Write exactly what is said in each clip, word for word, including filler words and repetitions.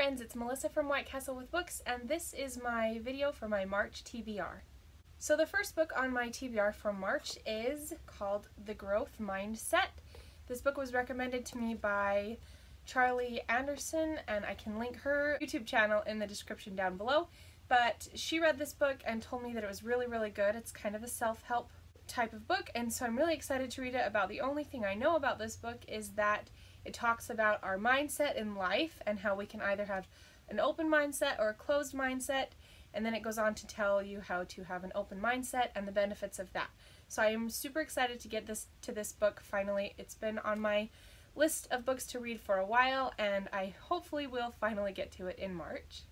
friends, it's Melissa from White Castle with Books, and this is my video for my March T B R. So the first book on my T B R for March is called The Growth Mindset. This book was recommended to me by Charlie Anderson, and I can link her YouTube channel in the description down below. But she read this book and told me that it was really, really good. It's kind of a self-help type of book, and so I'm really excited to read it about. The only thing I know about this book is that it talks about our mindset in life and how we can either have an open mindset or a closed mindset, and then it goes on to tell you how to have an open mindset and the benefits of that. So I am super excited to get this to this book finally. It's been on my list of books to read for a while, and I hopefully will finally get to it in March.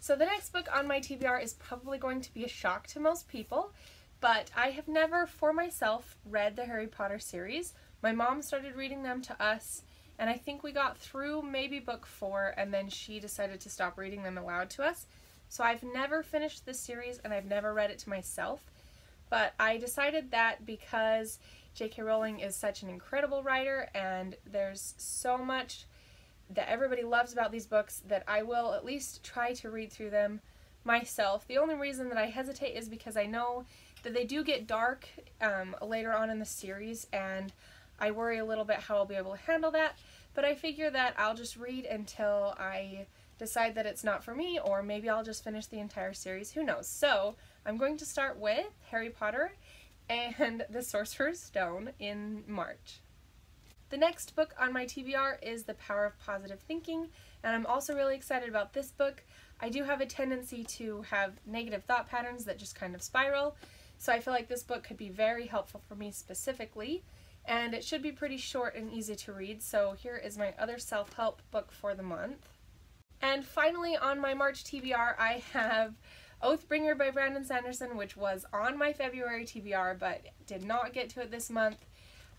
So the next book on my T B R is probably going to be a shock to most people, but I have never, for myself, read the Harry Potter series. My mom started reading them to us, and I think we got through maybe book four, and then she decided to stop reading them aloud to us. So I've never finished this series, and I've never read it to myself. But I decided that because J K Rowling is such an incredible writer, and there's so much that everybody loves about these books, that I will at least try to read through them myself. The only reason that I hesitate is because I know that they do get dark um, later on in the series, and I worry a little bit how I'll be able to handle that, but I figure that I'll just read until I decide that it's not for me, or maybe I'll just finish the entire series, who knows. So I'm going to start with Harry Potter and the Sorcerer's Stone in March. The next book on my T B R is The Power of Positive Thinking, and I'm also really excited about this book. I do have a tendency to have negative thought patterns that just kind of spiral, so I feel like this book could be very helpful for me specifically, and it should be pretty short and easy to read, so here is my other self-help book for the month. And finally on my March T B R I have Oathbringer by Brandon Sanderson, which was on my February T B R but did not get to it this month.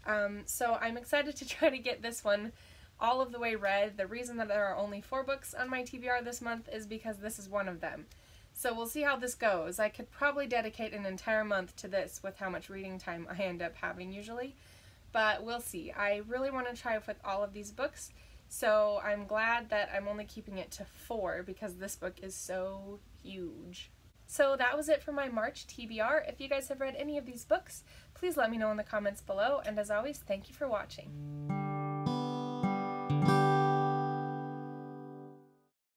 Um, so I'm excited to try to get this one all of the way read. The reason that there are only four books on my T B R this month is because this is one of them. So we'll see how this goes. I could probably dedicate an entire month to this with how much reading time I end up having usually, but we'll see. I really want to try with all of these books, so I'm glad that I'm only keeping it to four because this book is so huge. So that was it for my March T B R. If you guys have read any of these books, please let me know in the comments below, and as always, thank you for watching.